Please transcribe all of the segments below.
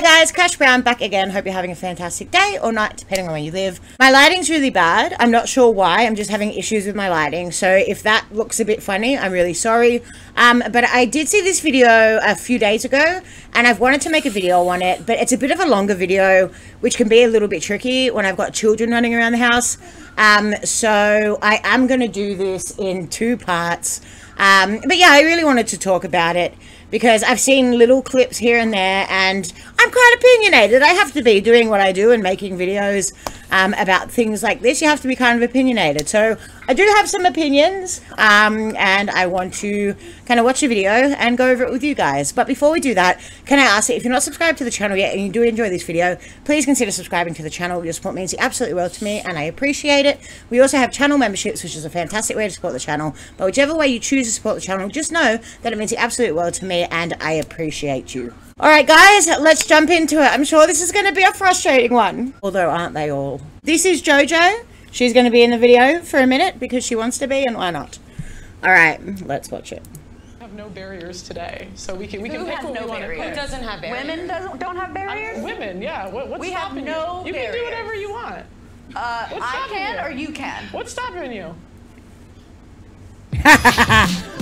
Hi guys, Kash Brown back again. Hope you're having a fantastic day or night, depending on where you live. My lighting's really bad. I'm not sure why. I'm just having issues with my lighting. So if that looks a bit funny, I'm really sorry. But I did see this video a few days ago and I've wanted to make a video on it, but it's a bit of a longer video, which can be a little bit tricky when I've got children running around the house. So I am going to do this in two parts. But yeah, I really wanted to talk about it because I've seen little clips here and there, and I'm quite opinionated. I have to be doing what I do and making videos about things like this. You have to be kind of opinionated. So I do have some opinions, and I want to kind of watch a video and go over it with you guys. But before we do that, can I ask that if you're not subscribed to the channel yet and you do enjoy this video, please consider subscribing to the channel. Your support means the absolute world to me, and I appreciate it. We also have channel memberships, which is a fantastic way to support the channel. But whichever way you choose to support the channel, just know that it means the absolute world to me, and I appreciate you. Alright guys, let's jump into it. I'm sure this is going to be a frustrating one. Although, aren't they all? This is JoJo. She's going to be in the video for a minute because she wants to be, and why not? Alright, let's watch it. We have no barriers today, so we can pick what we want to pick. Who doesn't have barriers? Women don't have barriers? Women, yeah. What's stopping you? We have no barriers. You can do whatever you want. I can or you can? What's stopping you?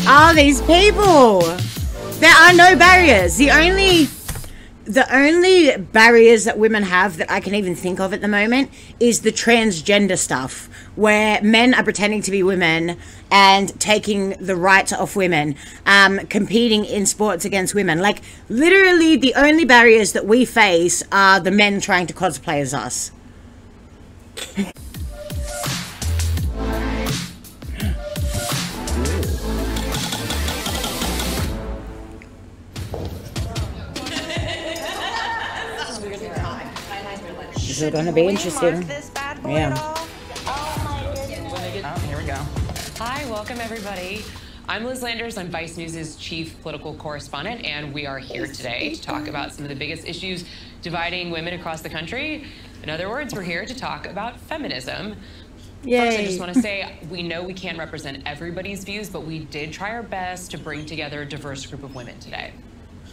All these people! There are no barriers. The only barriers that women have that I can even think of at the moment is the transgender stuff, where men are pretending to be women and taking the rights off women, competing in sports against women. Like, literally the only barriers that we face are the men trying to cosplay as us. This is going to be interesting. This bad boy, yeah. Oh, here we go. Hi, welcome everybody. I'm Liz Landers. I'm Vice News' chief political correspondent, and we are here today to talk about some of the biggest issues dividing women across the country. In other words, we're here to talk about feminism. Yay. First, I just want to say, we know we can't represent everybody's views, but we did try our best to bring together a diverse group of women today.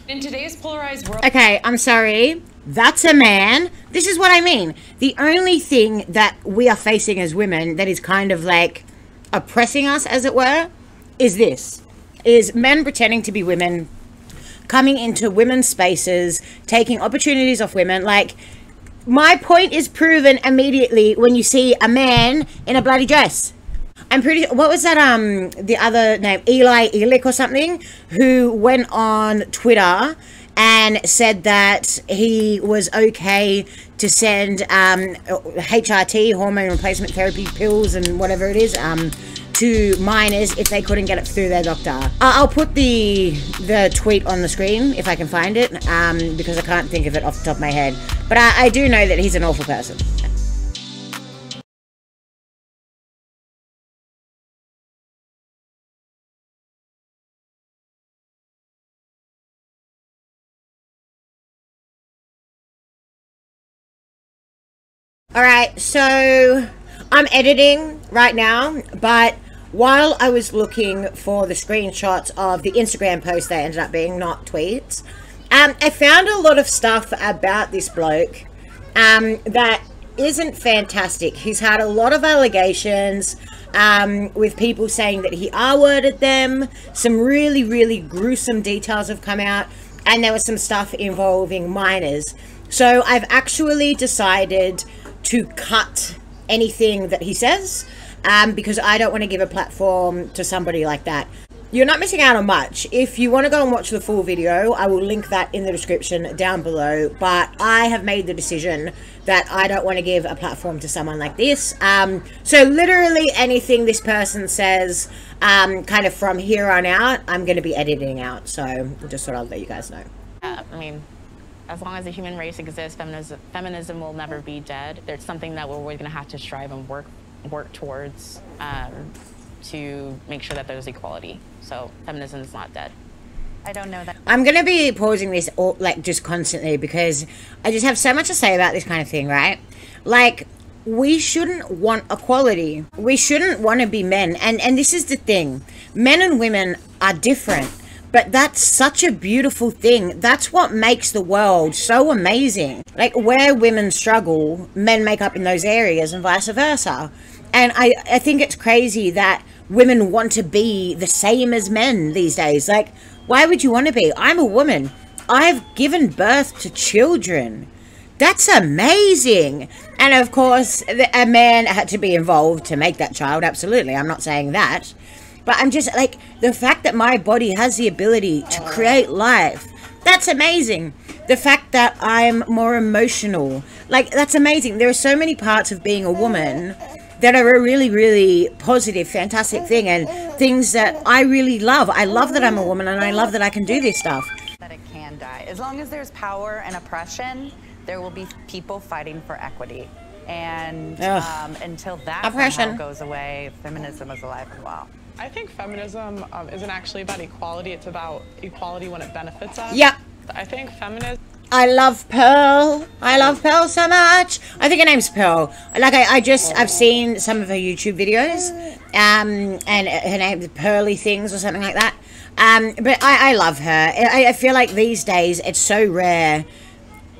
In today's polarized world... Okay, I'm sorry. That's a man. This is what I mean. The only thing that we are facing as women that is kind of like oppressing us, as it were, is this. Is men pretending to be women, coming into women's spaces, taking opportunities off women. Like, my point is proven immediately when you see a man in a bloody dress. I'm pretty... What was that, the other name? Eli Elick or something? Who went on Twitter and said that he was okay to send, HRT, hormone replacement therapy pills and whatever it is, to minors if they couldn't get it through their doctor. I'll put the tweet on the screen if I can find it, because I can't think of it off the top of my head. But I do know that he's an awful person. Alright, so I'm editing right now, but while I was looking for the screenshots of the Instagram post that ended up being, not tweets, I found a lot of stuff about this bloke that isn't fantastic. He's had a lot of allegations with people saying that he R-worded them. Some really, really gruesome details have come out, and there was some stuff involving minors. So I've actually decided to cut anything that he says, because I don't want to give a platform to somebody like that. You're not missing out on much. If you want to go and watch the full video, I will link that in the description down below, but I have made the decision that I don't want to give a platform to someone like this. So literally anything this person says, kind of from here on out, I'm going to be editing out. So just sort of let you guys know. I mean, as long as the human race exists, feminism will never be dead. There's something that we're always going to have to strive and work towards to make sure that there's equality. So feminism is not dead. I don't know that. I'm going to be pausing this all, like, just constantly, because I just have so much to say about this kind of thing, right? Like, we shouldn't want equality. We shouldn't want to be men. And this is the thing. Men and women are different. But that's such a beautiful thing. That's what makes the world so amazing. Like, where women struggle, men make up in those areas and vice versa. And I think it's crazy that women want to be the same as men these days. Like, why would you want to be? I'm a woman. I've given birth to children. That's amazing. And of course, a man had to be involved to make that child. Absolutely. I'm not saying that. But I'm just like, the fact that my body has the ability to create life, that's amazing. The fact that I'm more emotional, like, that's amazing. There are so many parts of being a woman that are a really, really positive, fantastic thing, and things that I really love. I love that I'm a woman, and I love that I can do this stuff. That it can die. As long as there's power and oppression, there will be people fighting for equity. And until that oppression goes away, feminism is alive and well. I think feminism isn't actually about equality. It's about equality when it benefits us. Yep. I think feminism... I love Pearl. I love Pearl so much. I think her name's Pearl. Like, I've seen some of her YouTube videos. And her name is Pearly Things or something like that. But I love her. I feel like these days it's so rare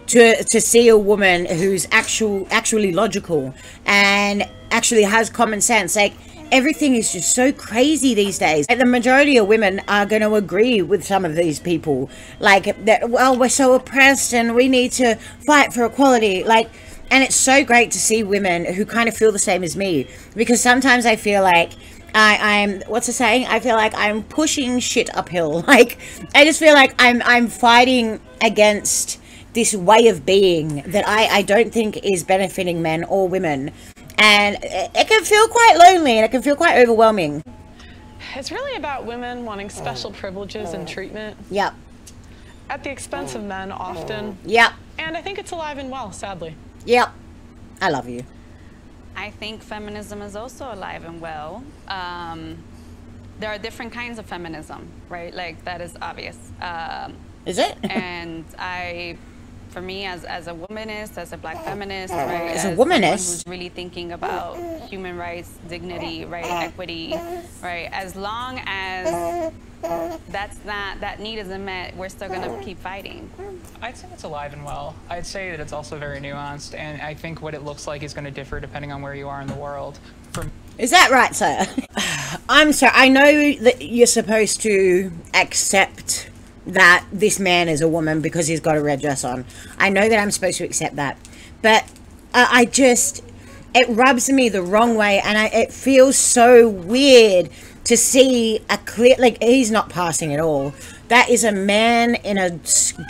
to see a woman who's actually logical and actually has common sense. Like, everything is just so crazy these days. Like, the majority of women are going to agree with some of these people. Like, that, well, we're so oppressed and we need to fight for equality. Like, and it's so great to see women who kind of feel the same as me. Because sometimes I feel like I'm, what's the saying? I feel like I'm pushing shit uphill. Like, I just feel like I'm fighting against this way of being that I don't think is benefiting men or women. And it can feel quite lonely, and it can feel quite overwhelming. It's really about women wanting special privileges and treatment. Yep. At the expense of men, often. Yep. And I think it's alive and well, sadly. Yep. I love you. I think feminism is also alive and well. There are different kinds of feminism, right? Like, that is obvious. Is it? And for me, as a womanist, as a black feminist, right, as a womanist who's really thinking about human rights, dignity, right, equity, right, as long as that need isn't met, we're still gonna keep fighting. I'd say it's alive and well. I'd say that it's also very nuanced, and I think what it looks like is gonna differ depending on where you are in the world. Is that right, sir? I'm sorry, I know that you're supposed to accept that this man is a woman because he's got a red dress on. I know that I'm supposed to accept that, but I just, it rubs me the wrong way, and it feels so weird to see a clear, like, he's not passing at all. That is a man in a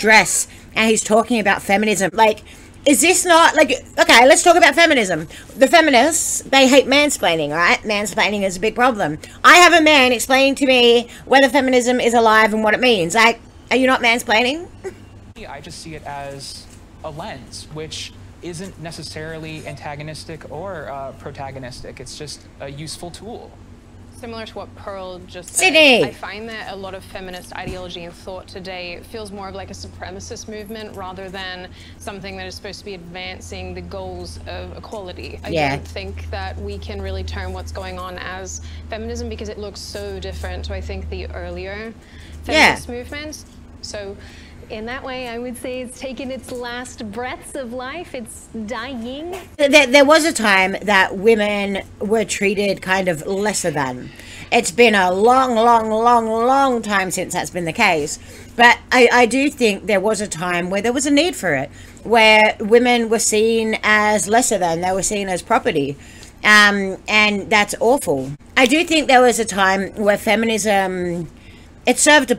dress, and he's talking about feminism. Like, is this not, like, okay, let's talk about feminism. The feminists, they hate mansplaining, right? Mansplaining is a big problem. I have a man explaining to me whether feminism is alive and what it means. Like, are you not mansplaining? I just see it as a lens, which isn't necessarily antagonistic or protagonistic. It's just a useful tool. Similar to what Pearl just said, Sydney. I find that a lot of feminist ideology and thought today feels more of like a supremacist movement rather than something that is supposed to be advancing the goals of equality. I don't think that we can really term what's going on as feminism because it looks so different to, I think, the earlier feminist movements. So in that way, I would say it's taken its last breaths of life. It's dying. There was a time that women were treated kind of lesser than. It's been a long, long, long, long time since that's been the case. But I do think there was a time where there was a need for it, where women were seen as lesser than. They were seen as property. And that's awful. I do think there was a time where feminism... It served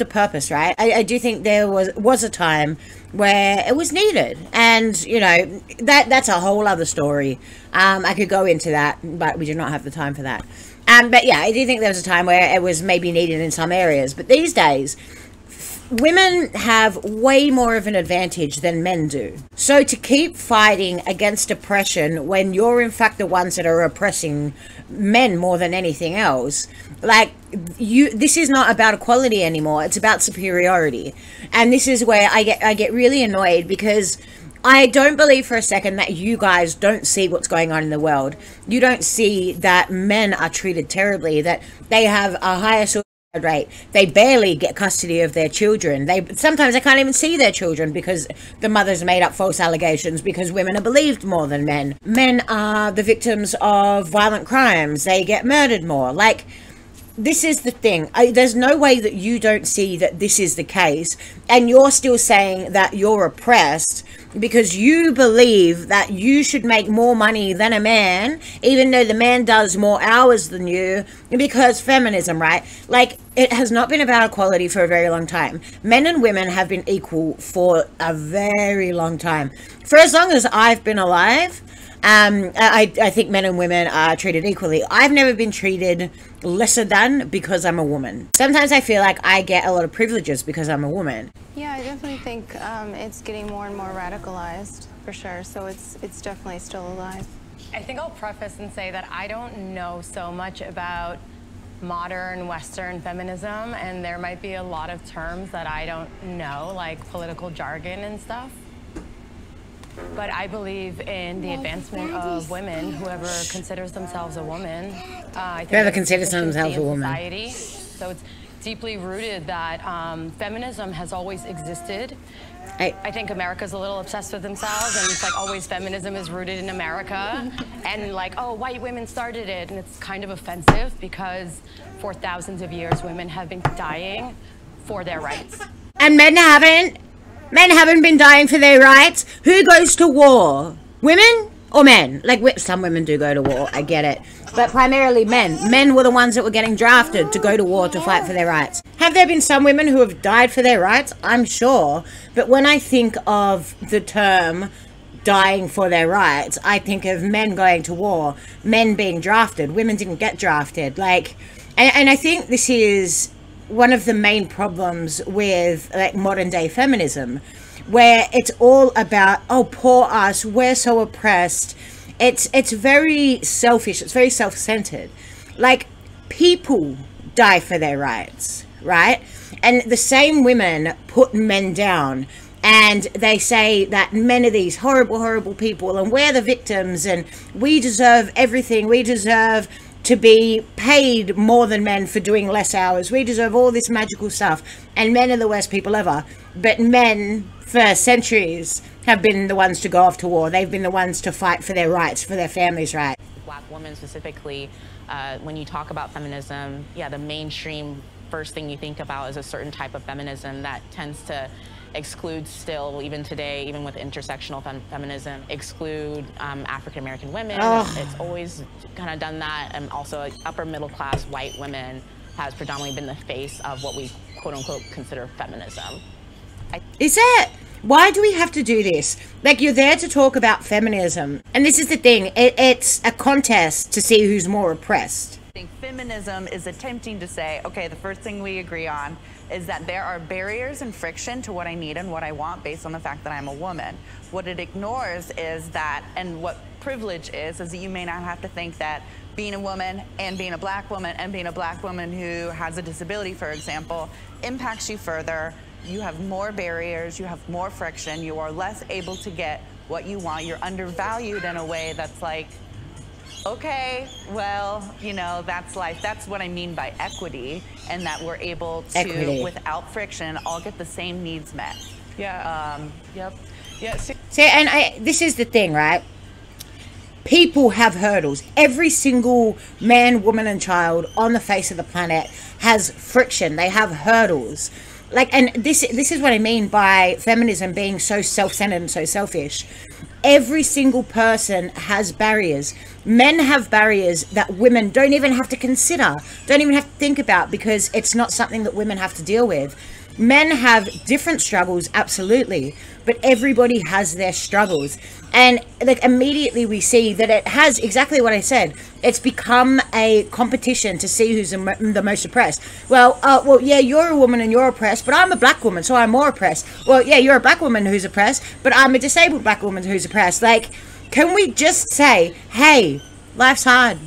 a purpose, right? I do think there was a time where it was needed, and you know that's a whole other story. I could go into that, but we do not have the time for that. But yeah, I do think there was a time where it was maybe needed in some areas, but these days, women have way more of an advantage than men do. So to keep fighting against oppression when you're in fact the ones that are oppressing men more than anything else. Like, this is not about equality anymore, it's about superiority. And this is where I get really annoyed, because I don't believe for a second that you guys don't see what's going on in the world. You don't see that men are treated terribly, that they have a higher Right. They barely get custody of their children. Sometimes they can't even see their children because the mothers made up false allegations because women are believed more than men. Men are the victims of violent crimes. They get murdered more. Like, this is the thing. There's no way that you don't see that this is the case, and you're still saying that you're oppressed because you believe that you should make more money than a man, even though the man does more hours than you, because feminism, right? Like, it has not been about equality for a very long time. Men and women have been equal for a very long time. For as long as I've been alive, I think men and women are treated equally. I've never been treated lesser than because I'm a woman. Sometimes I feel like I get a lot of privileges because I'm a woman. Yeah, I definitely think it's getting more and more radicalized, for sure. So it's definitely still alive. I think I'll preface and say that I don't know so much about modern Western feminism, and there might be a lot of terms that I don't know, like political jargon and stuff. But I believe in the advancement of women, whoever considers themselves a woman. Whoever considers themselves a woman. Society. So it's deeply rooted that feminism has always existed. I think America's a little obsessed with themselves, and it's like always feminism is rooted in America. And like, oh, white women started it. And it's kind of offensive because for thousands of years, women have been dying for their rights. And men haven't. Men haven't been dying for their rights. Who goes to war? Women or men? Like, some women do go to war, I get it. But primarily men. Men were the ones that were getting drafted to go to war to fight for their rights. Have there been some women who have died for their rights? I'm sure. But when I think of the term dying for their rights, I think of men going to war, men being drafted. Women didn't get drafted. Like, and I think this is one of the main problems with, like, modern day feminism, where it's all about, oh, poor us, we're so oppressed. It's very selfish, it's very self-centered. Like, people die for their rights, right? And the same women put men down, and they say that men are these horrible, horrible people, and we're the victims, and we deserve everything. We deserve to be paid more than men for doing less hours. We deserve all this magical stuff, and men are the worst people ever. But men for centuries have been the ones to go off to war. They've been the ones to fight for their rights, for their families' rights. Black women specifically, when you talk about feminism, yeah, the mainstream first thing you think about is a certain type of feminism that tends to exclude, still, even today, even with intersectional feminism, exclude African-American women. Ugh. It's always kind of done that. And also upper middle class white women has predominantly been the face of what we quote unquote consider feminism. Is it? Why do we have to do this? Like, you're there to talk about feminism. And this is the thing, it's a contest to see who's more oppressed. I think feminism is attempting to say, okay, the first thing we agree on is that there are barriers and friction to what I need and what I want based on the fact that I'm a woman. What it ignores is that, and what privilege is that you may not have to think that being a woman and being a black woman and being a black woman who has a disability, for example, impacts you further. You have more barriers, you have more friction, you are less able to get what you want. You're undervalued in a way that's like, okay, well, you know, that's life. That's what I mean by equity, and that we're able to, without friction, all get the same needs met. Yeah. Yep. Yeah. See, and this is the thing, right? People have hurdles. Every single man, woman, and child on the face of the planet has friction. They have hurdles. Like, and this is what I mean by feminism being so self-centered and so selfish. Every single person has barriers. Men have barriers that women don't even have to consider, don't even have to think about, because it's not something that women have to deal with. Men have different struggles, absolutely, but everybody has their struggles. And, like, immediately we see that it has exactly what I said. It's become a competition to see who's the most oppressed. Well, well, yeah, you're a woman and you're oppressed, but I'm a black woman, so I'm more oppressed. Well, yeah, you're a black woman who's oppressed, but I'm a disabled black woman who's oppressed. Like, can we just say, hey, life's hard.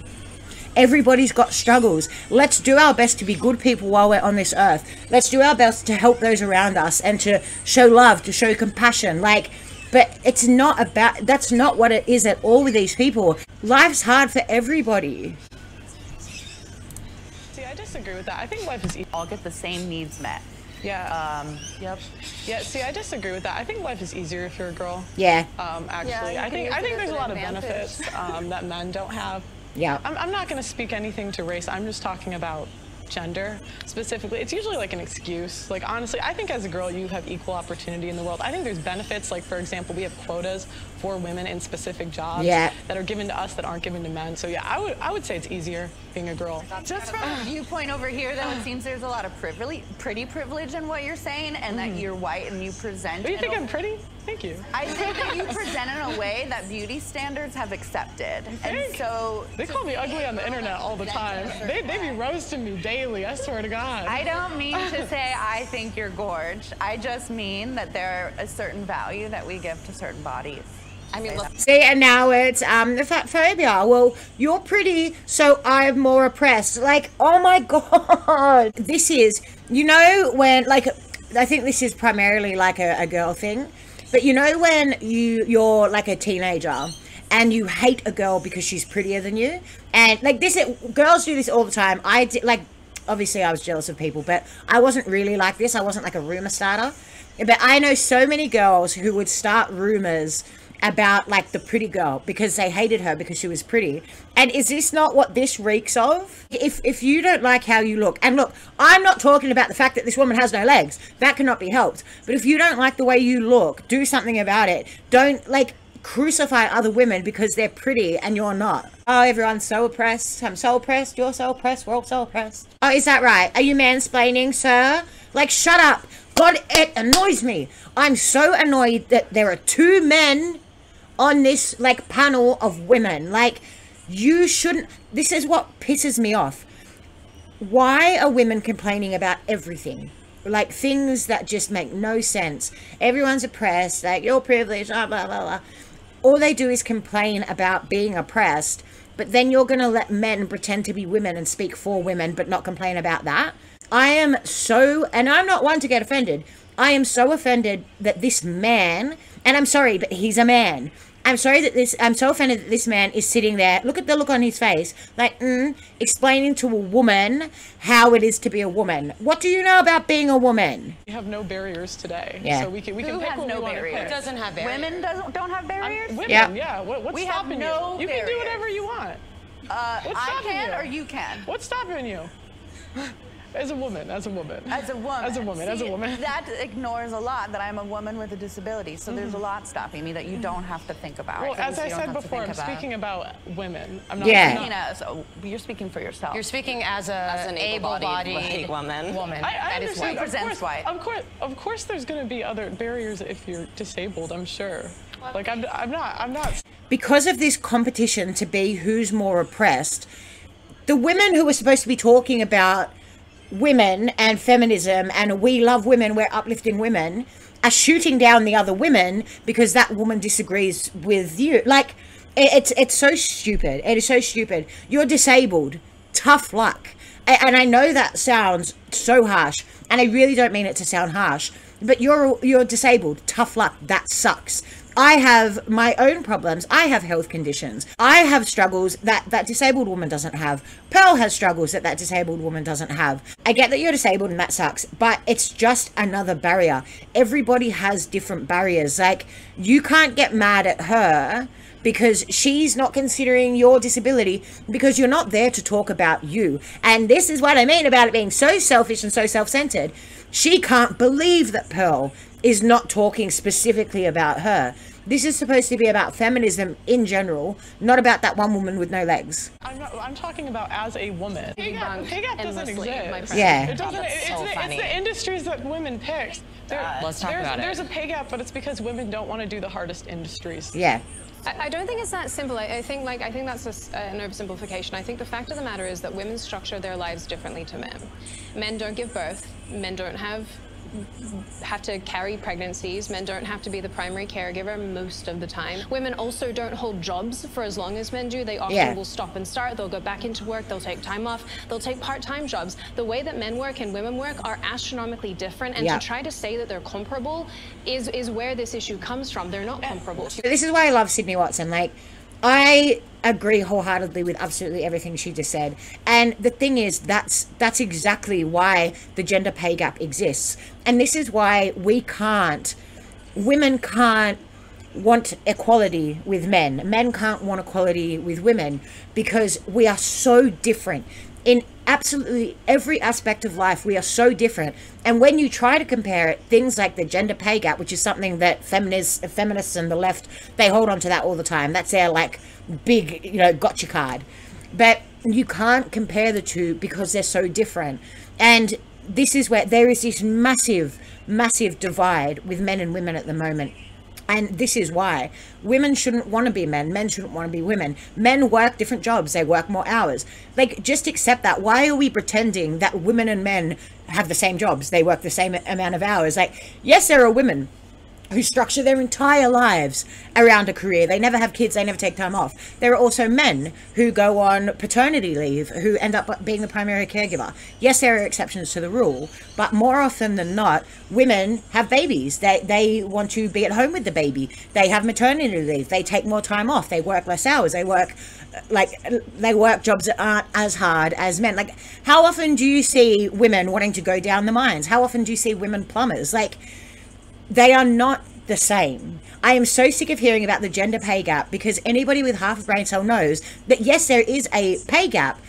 Everybody's got struggles. Let's do our best to be good people while we're on this earth. Let's do our best to help those around us and to show love, to show compassion. Like, but it's not about, that's not what it is at all with these people. Life's hard for everybody. See, I just disagree with that. I think life is easy. All get the same needs met. Yeah. Yep. Yeah. See, I disagree with that. I think life is easier if you're a girl. Yeah. Actually, yeah, I think there's a lot of benefits that men don't have. Yeah. I'm not going to speak anything to race. I'm just talking about gender specifically. It's usually like an excuse. Like, honestly, I think as a girl, you have equal opportunity in the world. I think there's benefits. Like, for example, we have quotas for women in specific jobs that are given to us that aren't given to men. So yeah, I would say it's easier being a girl. Just from a viewpoint over here, though, it seems there's a lot of privilege, pretty privilege in what you're saying, and that you're white and you present. Do you think I'm pretty? Thank you. I think that you present in a way that beauty standards have accepted. And so they call me ugly on the internet all the time. They be roasting me daily. I swear to God. I don't mean to say I think you're gorgeous. I just mean that there is a certain value that we give to certain bodies. I mean, see, and now it's the fat phobia. Well, you're pretty, so I'm more oppressed. Like, oh my God, this is, you know, when, like, I think this is primarily like a girl thing, but you know, when you're like a teenager and you hate a girl because she's prettier than you, and like this, girls do this all the time. I did, like, obviously I was jealous of people, but I wasn't really like this. I wasn't like a rumor starter, but I know so many girls who would start rumors about like the pretty girl because they hated her because she was pretty. And is this not what this reeks of? If you don't like how you look, and look, I'm not talking about the fact that this woman has no legs, that cannot be helped, but if you don't like the way you look, do something about it. Don't like crucify other women because they're pretty and you're not. Oh, everyone's so oppressed. I'm so oppressed, you're so oppressed, we're all so oppressed. Oh, is that right? Are you mansplaining, sir? Like, shut up. God, it annoys me. I'm so annoyed that there are two men on this like panel of women. Like, you shouldn't. This is what pisses me off. Why are women complaining about everything? Like, things that just make no sense. Everyone's oppressed, like, you're privileged, blah blah blah blah. All they do is complain about being oppressed, but then you're gonna let men pretend to be women and speak for women but not complain about that. I am so, and I'm not one to get offended, I am so offended that this man, and I'm sorry, but he's a man, I'm so offended that this man is sitting there, look at the look on his face, like, explaining to a woman how it is to be a woman. What do you know about being a woman? We have no barriers today. Yeah. So we can pick what we want to pick. Who doesn't have barriers? Women don't have barriers? Women, yeah. What's stopping you? You can do whatever you want. I can or you can. What's stopping you? As a woman. That ignores a lot, that I'm a woman with a disability. So there's a lot stopping me that you don't have to think about. Well, as I said before, I'm speaking about women. I'm not. Yeah. So you're speaking for yourself. You're speaking as an able-bodied woman. I understand. That is white. Of course, there's going to be other barriers if you're disabled. I'm sure. Like, I'm not. Because of this competition to be who's more oppressed, the women who are supposed to be talking about women and feminism and we love women, we're uplifting women, are shooting down the other women because that woman disagrees with you. Like, it's so stupid. It is so stupid. You're disabled, tough luck. And I know that sounds so harsh, and I really don't mean it to sound harsh, but you're disabled, tough luck, that sucks. I have my own problems. I have health conditions. I have struggles that disabled woman doesn't have. Pearl has struggles that disabled woman doesn't have. I get that you're disabled and that sucks, but it's just another barrier. Everybody has different barriers. Like, you can't get mad at her because she's not considering your disability because you're not there to talk about you. And this is what I mean about it being so selfish and so self-centered. She can't believe that Pearl is not talking specifically about her. This is supposed to be about feminism in general, not about that one woman with no legs. I'm talking about as a woman. Pig-up doesn't exist. Yeah. It doesn't, it's the industries that women pick. Let's talk about it. There's a pig-up, but it's because women don't want to do the hardest industries. Yeah. I don't think it's that simple. I think that's an oversimplification. I think the fact of the matter is that women structure their lives differently to men. Men don't give birth. Men don't have to carry pregnancies. Men don't have to be the primary caregiver most of the time. Women also don't hold jobs for as long as men do. They often will stop and start. They'll go back into work. They'll take time off. They'll take part-time jobs. The way that men work and women work are astronomically different, and to try to say that they're comparable is where this issue comes from. They're not comparable. This is why I love Sydney Watson. Like, I agree wholeheartedly with absolutely everything she just said. And the thing is, that's exactly why the gender pay gap exists. And this is why we can't, women can't want equality with men. Men can't want equality with women, because we are so different. In absolutely every aspect of life, we are so different. And when you try to compare it, things like the gender pay gap, which is something that feminists and the left, they hold on to that all the time. That's their, like, big, you know, gotcha card. But you can't compare the two because they're so different. And this is where there is this massive, massive divide with men and women at the moment. And this is why women shouldn't want to be men. Men shouldn't want to be women. Men work different jobs. They work more hours. Like, just accept that. Why are we pretending that women and men have the same jobs? They work the same amount of hours. Like, yes, there are women who structure their entire lives around a career. They never have kids. They never take time off. There are also men who go on paternity leave, who end up being the primary caregiver. Yes, there are exceptions to the rule, but more often than not, women have babies. They want to be at home with the baby. They have maternity leave. They take more time off. They work less hours. They work jobs that aren't as hard as men. Like, how often do you see women wanting to go down the mines? How often do you see women plumbers? Like, they are not the same. I am so sick of hearing about the gender pay gap, because anybody with half a brain cell knows that, yes, there is a pay gap,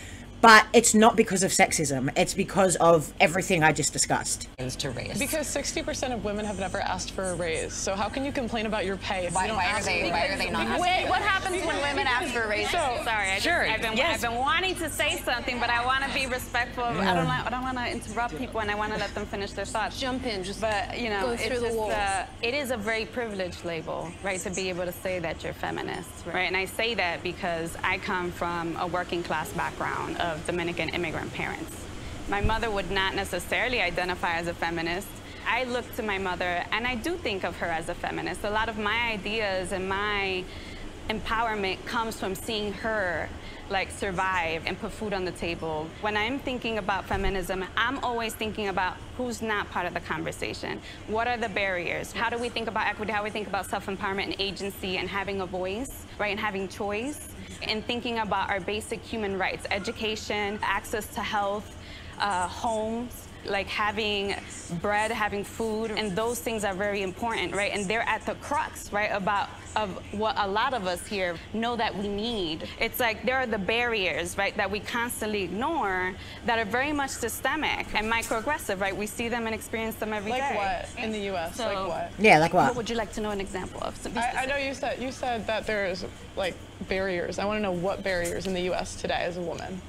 but it's not because of sexism. It's because of everything I just discussed. To raise. Because 60% of women have never asked for a raise. So how can you complain about your pay? If why are they not asking? Wait, what happens when women ask for a raise? So, sorry, I've been wanting to say something, but I want to be respectful. Yeah. I don't want to interrupt people, and I want to let them finish their thoughts. Jump in, just but you know, go through the walls. It is a very privileged label, right, to be able to say that you're feminist, right? And I say that because I come from a working class background of Dominican immigrant parents. My mother would not necessarily identify as a feminist. I look to my mother, and I do think of her as a feminist. A lot of my ideas and my empowerment comes from seeing her, like, survive and put food on the table. When I'm thinking about feminism, I'm always thinking about who's not part of the conversation. What are the barriers? How do we think about equity? How do we think about self-empowerment and agency and having a voice, right, and having choice? And thinking about our basic human rights, education, access to health, homes, like having bread, having food, and those things are very important, right? And they're at the crux, right, of what a lot of us here know that we need. It's like there are the barriers, right, that we constantly ignore that are very much systemic and microaggressive, right? We see them and experience them every day. Like what? In the U.S., so, like what? Yeah, like what? What would you like to know an example of? I know you said that there's, like, barriers. I want to know what barriers in the U.S. today as a woman.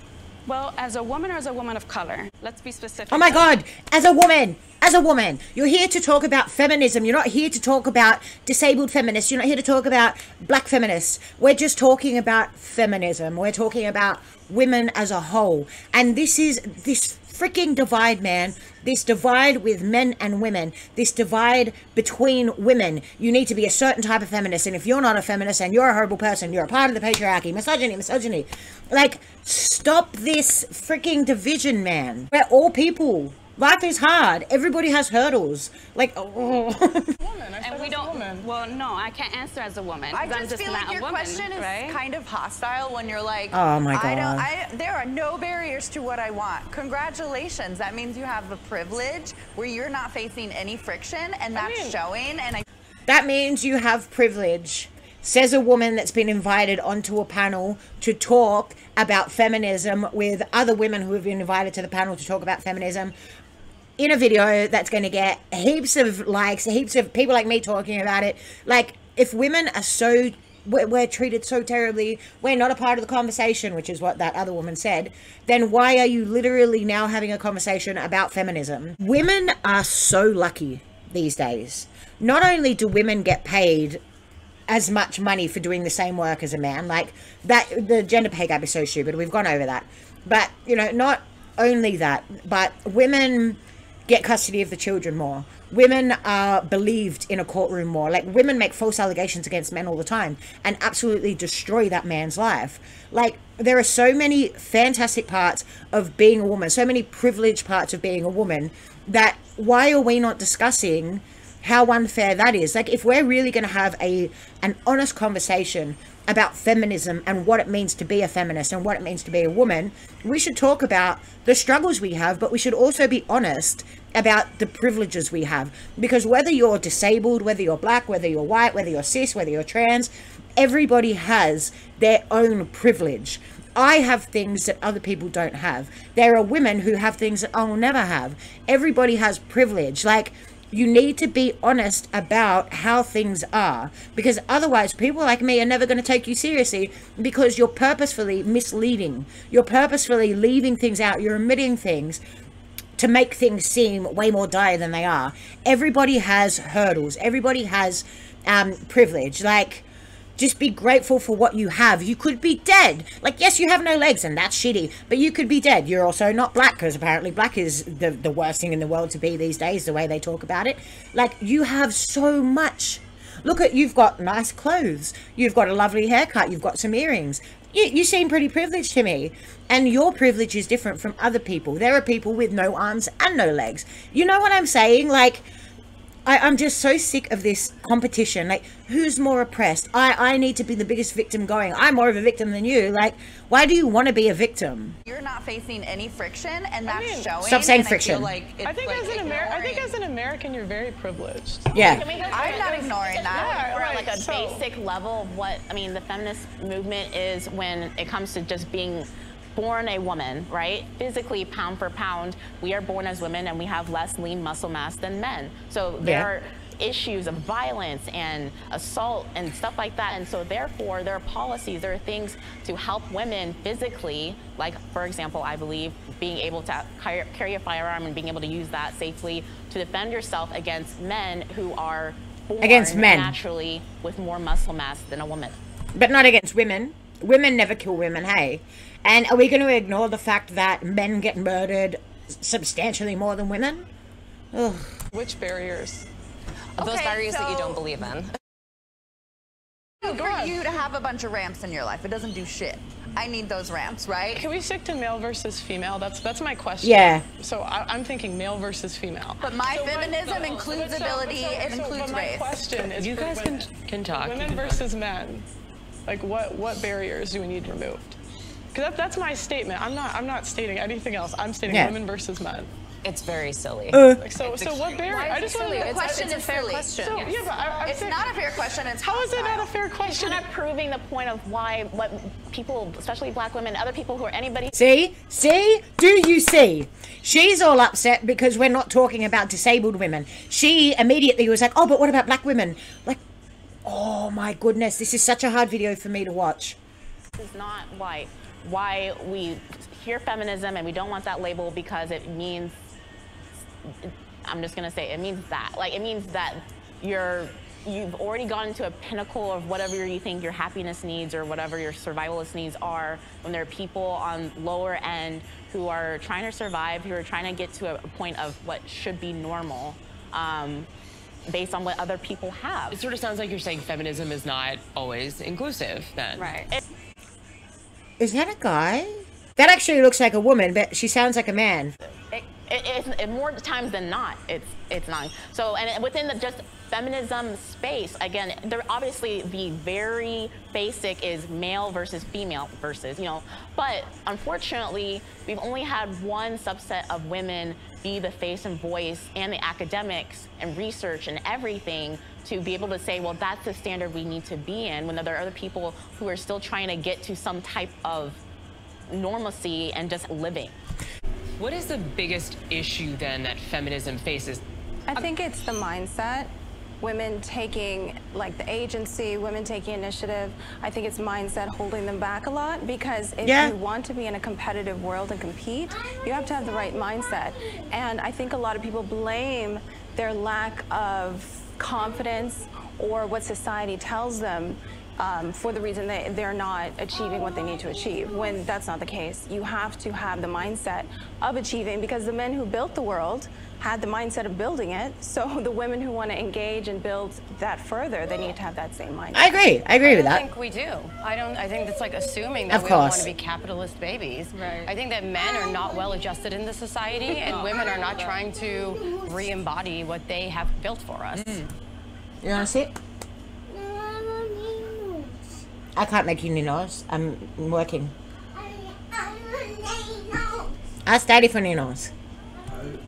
Well, as a woman or as a woman of color? Let's be specific. Oh my God, as a woman, as a woman. You're here to talk about feminism. You're not here to talk about disabled feminists. You're not here to talk about black feminists. We're just talking about feminism. We're talking about women as a whole. And this is this freaking divide, man. This divide with men and women, this divide between women. You need to be a certain type of feminist, and if you're not a feminist and you're a horrible person, you're a part of the patriarchy. Misogyny. Like, stop this freaking division, man. We're all people. Life is hard. Everybody has hurdles. Like, oh. Woman, and we don't. Woman. Well, no, I can't answer as a woman. I just feel like your question is kind of hostile when you're like, oh my God, there are no barriers to what I want. Congratulations. That means you have the privilege where you're not facing any friction, and that's showing. And that means you have privilege. Says a woman that's been invited onto a panel to talk about feminism with other women who have been invited to the panel to talk about feminism in a video that's going to get heaps of likes, heaps of people like me talking about it. Like, if women are so, we're treated so terribly, we're not a part of the conversation, which is what that other woman said, then why are you literally now having a conversation about feminism? Women are so lucky these days. Not only do women get paid as much money for doing the same work as a man, like that, the gender pay gap is so stupid, we've gone over that. But, you know, not only that, but women get custody of the children more. Women are believed in a courtroom more. Like, women make false allegations against men all the time and absolutely destroy that man's life. Like, there are so many fantastic parts of being a woman, so many privileged parts of being a woman, that why are we not discussing how unfair that is. Like, if we're really going to have an honest conversation about feminism and what it means to be a feminist and what it means to be a woman, we should talk about the struggles we have, but we should also be honest about the privileges we have. Because whether you're disabled, whether you're black, whether you're white, whether you're cis, whether you're trans, everybody has their own privilege. I have things that other people don't have. There are women who have things that I'll never have. Everybody has privilege. Like, you need to be honest about how things are, because otherwise people like me are never going to take you seriously, because you're purposefully misleading. You're purposefully leaving things out. You're omitting things to make things seem way more dire than they are. Everybody has hurdles. Everybody has privilege. Like, just be grateful for what you have. You could be dead. Like, yes, you have no legs, and that's shitty, but you could be dead. You're also not black, because apparently black is the worst thing in the world to be these days, the way they talk about it. Like, you have so much. Look at, you've got nice clothes. You've got a lovely haircut. You've got some earrings. You seem pretty privileged to me. And your privilege is different from other people. There are people with no arms and no legs. You know what I'm saying? Like, I'm just so sick of this competition. Like, who's more oppressed? I need to be the biggest victim going. I'm more of a victim than you. Like, why do you want to be a victim? You're not facing any friction, and that's showing. Stop saying friction. I think as an American, you're very privileged. Yeah. I'm not ignoring that. We're at like a basic level of what, I mean, the feminist movement is when it comes to just being born a woman, right? Physically, pound for pound, we are born as women, and we have less lean muscle mass than men. So there are issues of violence and assault and stuff like that. And so therefore, there are policies, there are things to help women physically, like, for example, I believe being able to carry a firearm and being able to use that safely to defend yourself against men who are born naturally with more muscle mass than a woman. But not against women. Women never kill women, hey? And are we going to ignore the fact that men get murdered substantially more than women? Ugh. Which barriers? Those barriers that you don't believe in. For you to have a bunch of ramps in your life, it doesn't do shit. I need those ramps, right? Can we stick to male versus female? That's my question. Yeah. So I'm thinking male versus female. But my feminism includes ability, it includes race. My question is, you guys can talk. Women versus men. Like, what barriers do we need removed? Because that's my statement. I'm not stating anything else. I'm stating women versus men. It's very silly. So what barrier? I just want to. The question is a fair question. So, yes. It's not a fair question. How is it not a fair question? It's kind of proving the point of why what people, especially black women, other people who are anybody. See? Do you see? She's all upset because we're not talking about disabled women. She immediately was like, "Oh, but what about black women?" Like, oh my goodness, this is such a hard video for me to watch. This is not why we hear feminism, and we don't want that label because it means, I'm just gonna say, it means that. Like, it means that you've already gotten to a pinnacle of whatever you think your happiness needs or whatever your survivalist needs are, when there are people on lower end who are trying to survive, who are trying to get to a point of what should be normal, based on what other people have. It sort of sounds like you're saying feminism is not always inclusive then. Right. Is that a guy? That actually looks like a woman, but she sounds like a man. It more times than not, it's not. So, and within the just feminism space, again, there obviously the very basic is male versus female versus, you know, but unfortunately, we've only had one subset of women be the face and voice and the academics and research and everything to be able to say, well, that's the standard we need to be in, when there are other people who are still trying to get to some type of normalcy and just living. What is the biggest issue then that feminism faces? I think it's the mindset. Women taking, like, the agency, women taking initiative. I think it's mindset holding them back a lot, because if you want to be in a competitive world and compete, you have to have the right mindset. And I think a lot of people blame their lack of confidence or what society tells them for the reason that they're not achieving what they need to achieve, when that's not the case. You have to have the mindset of achieving, because the men who built the world had the mindset of building it. So the women who want to engage and build that further, they need to have that same mindset. I agree. I agree with that. I think we do. I think that's like assuming that we don't want to be capitalist babies. Right. I think that men are not well adjusted in the society, and women are not trying to re-embody what they have built for us. You want to see it? I can't make you new nose. I'm working. Ask Daddy for new nose.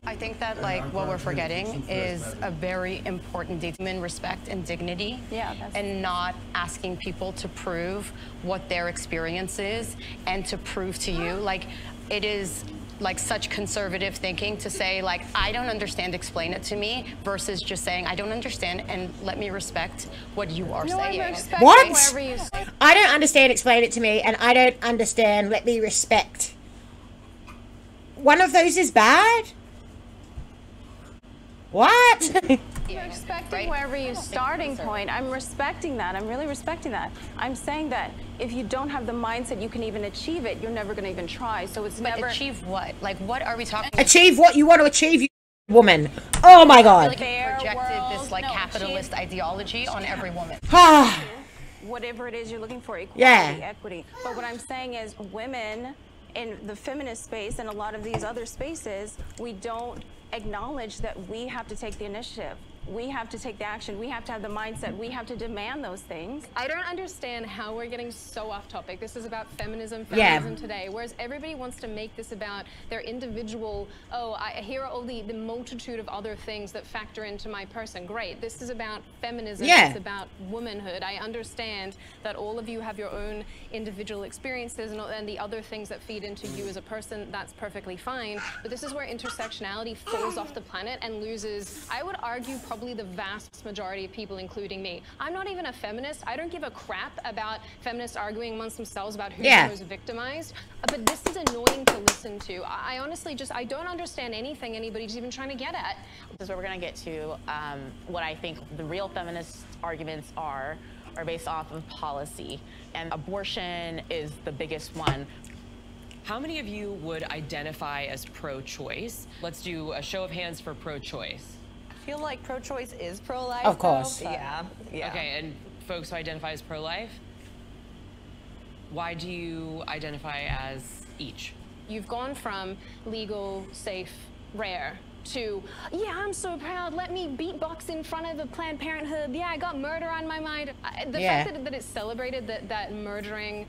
I think that, like, what we're forgetting is a very important human respect and dignity, and not asking people to prove what their experience is and to prove to you. Like, it is, like, such conservative thinking to say, like, I don't understand, explain it to me, versus just saying, I don't understand, and let me respect what you are saying. What? You say. I don't understand, explain it to me, and I don't understand, let me respect. One of those is bad? What? You're expecting wherever your starting point. I'm respecting that. I'm really respecting that. I'm saying that if you don't have the mindset you can even achieve it, you're never going to even try. So it's never... Achieve what? Like, what are we talking about? Achieve what you want to achieve, you woman. Oh, my God. Like, projected this, like, capitalist ideology on every woman. Whatever it is you're looking for, equality, equity. But what I'm saying is women in the feminist space and a lot of these other spaces, we don't acknowledge that we have to take the initiative. We have to take the action. We have to have the mindset. We have to demand those things. I don't understand how we're getting so off topic. This is about feminism today, whereas everybody wants to make this about their individual, here are all the multitude of other things that factor into my person. Great, this is about feminism. Yeah. It's about womanhood. I understand that all of you have your own individual experiences and the other things that feed into you as a person. That's perfectly fine, but this is where intersectionality falls off the planet and loses, I would argue, probably the vast majority of people, including me. I'm not even a feminist. I don't give a crap about feminists arguing amongst themselves about who was victimized. But this is annoying to listen to. I honestly just, I don't understand anything anybody's even trying to get at. This is where we're going to get to what I think the real feminist arguments are based off of policy. And abortion is the biggest one. How many of you would identify as pro-choice? Let's do a show of hands for pro-choice. I feel like pro-choice is pro-life. Of course. Yeah. Okay, and folks who identify as pro-life, why do you identify as each? You've gone from legal, safe, rare, to, I'm so proud, let me beatbox in front of a Planned Parenthood, I got murder on my mind. The fact that it's celebrated, that murdering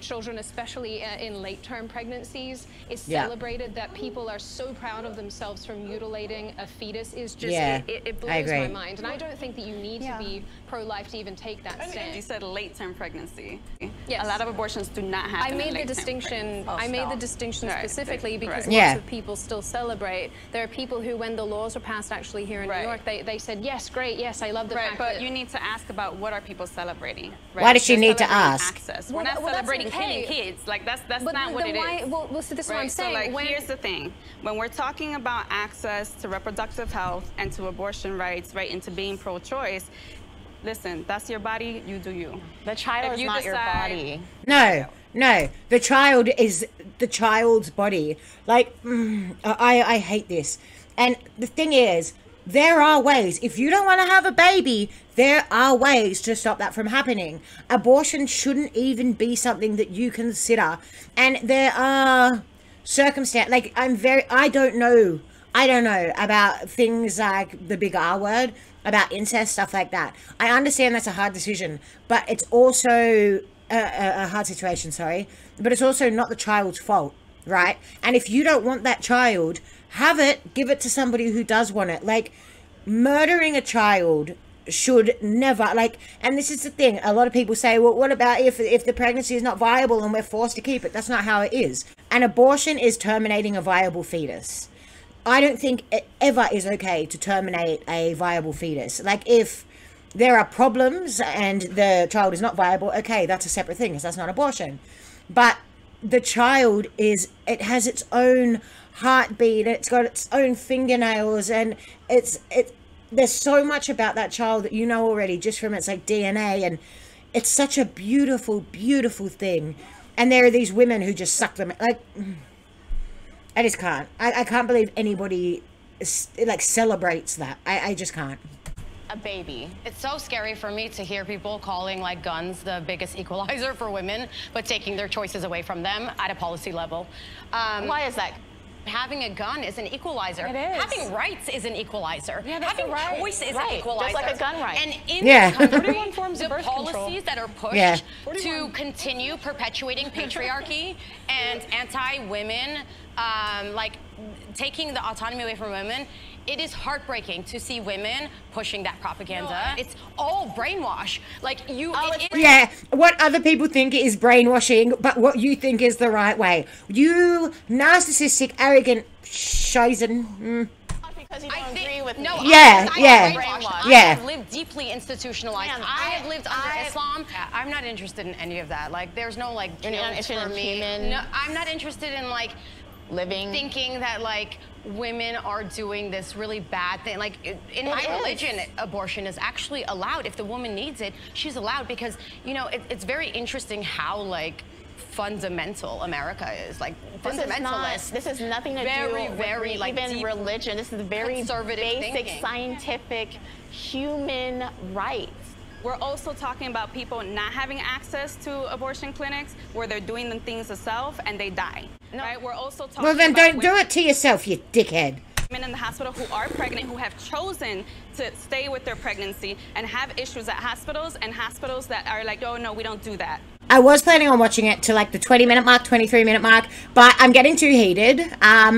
children, especially in late-term pregnancies, is celebrated, that people are so proud of themselves for mutilating a fetus, is just, it blows my mind. And I don't think that you need to be pro-life to even take that stand. You said late-term pregnancy. Yes. A lot of abortions do not happen. I made the distinction specifically because lots of people still celebrate. There are people who, when the laws were passed actually here in New York, they said, yes, great, yes, I love the fact that... But you need to ask about what are people celebrating, right? Why does she need to ask? Access. We're not celebrating killing kids. Like, that's not what it is. Well, so this is what I'm saying. So, like, here's the thing. When we're talking about access to reproductive health and to abortion rights, right, and to being pro-choice, listen, that's your body, you do you. The child is not your body. No. The child is the child's body. Like, I hate this. And the thing is, there are ways. If you don't want to have a baby, there are ways to stop that from happening. Abortion shouldn't even be something that you consider. And there are circumstances, like, I don't know about things like the big R word, about incest, stuff like that. I understand that's a hard decision, but it's also a hard situation, sorry. But it's also not the child's fault, right? And if you don't want that child, have it, give it to somebody who does want it. Like, murdering a child should never, like, and this is the thing, a lot of people say, well, what about if the pregnancy is not viable and we're forced to keep it? That's not how it is. An abortion is terminating a viable fetus. I don't think it ever is okay to terminate a viable fetus. Like, if there are problems and the child is not viable, okay, that's a separate thing, because that's not abortion. But the child is, it has its own heartbeat, it's got its own fingernails, and there's so much about that child that you know already just from its, like, DNA, and It's such a beautiful, beautiful thing. And there are these women who just suck them. Like, I just can't. I can't believe anybody, like, celebrates that. I just can't. A baby. It's so scary for me to hear people calling, like, guns the biggest equalizer for women, but taking their choices away from them at a policy level. Why is that? Having a gun is an equalizer. It is. Having rights is an equalizer. Yeah, having right. choice is right. an equalizer. Just like a gun right. And in this country, the policies that are pushed to continue perpetuating patriarchy and anti-women, like taking the autonomy away from women, it is heartbreaking to see women pushing that propaganda. No. It's all brainwash. Like you, what other people think is brainwashing, but what you think is the right way. You narcissistic, arrogant, Scheizen. Because you don't agree with me. No, I've lived deeply institutionalized. Man, I've lived under Islam. I'm not interested in any of that. Like, there's no like. You're not interested in human. No, I'm not interested in like living. Thinking that like. Women are doing this really bad thing. Like in my religion, abortion is actually allowed. If the woman needs it, she's allowed, because, you know, it's very interesting how like fundamental America is. Like fundamentalist. This is nothing to do with very, like, even religion. This is very conservative, basic, scientific, human rights. We're also talking about people not having access to abortion clinics where they're doing the things themselves and they die. No. Right? We're also talking well, then don't do it to yourself, you dickhead. Women in the hospital who are pregnant, who have chosen to stay with their pregnancy and have issues at hospitals, and hospitals that are like, oh, no, we don't do that. I was planning on watching it to like the 20-minute mark, 23-minute mark, but I'm getting too heated, so I'm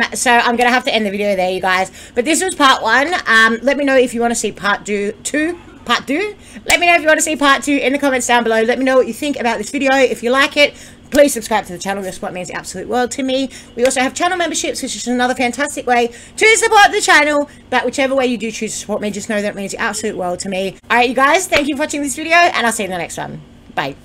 going to have to end the video there, you guys. But this was part one. Let me know if you want to see part two. Let me know if you want to see part two in the comments down below. Let me know what you think about this video. If you like it, please subscribe to the channel. This is what means the absolute world to me. We also have channel memberships, which is another fantastic way to support the channel. But whichever way you do choose to support me, just know that it means the absolute world to me. All right, you guys, thank you for watching this video, and I'll see you in the next one. Bye.